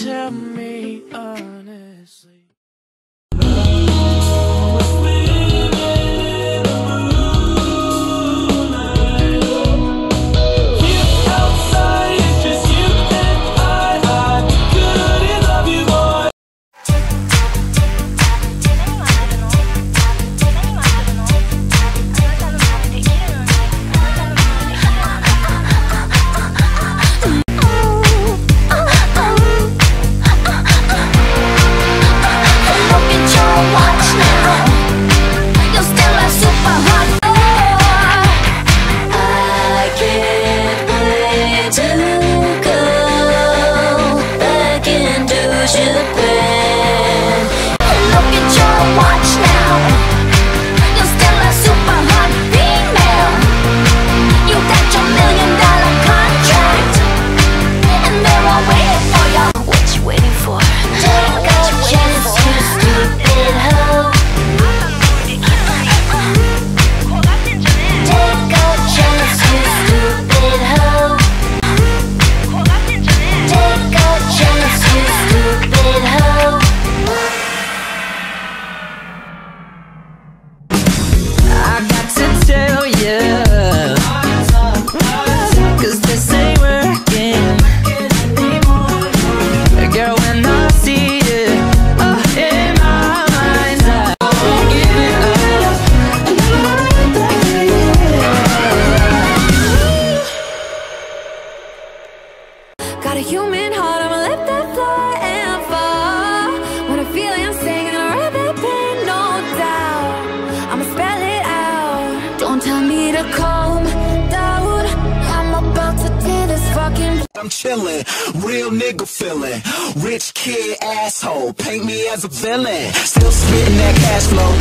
Tell me honestly. Calm down, I'm about to tear this fucking. I'm chillin', real nigga feelin', rich kid asshole, paint me as a villain, still spittin' that cash flow.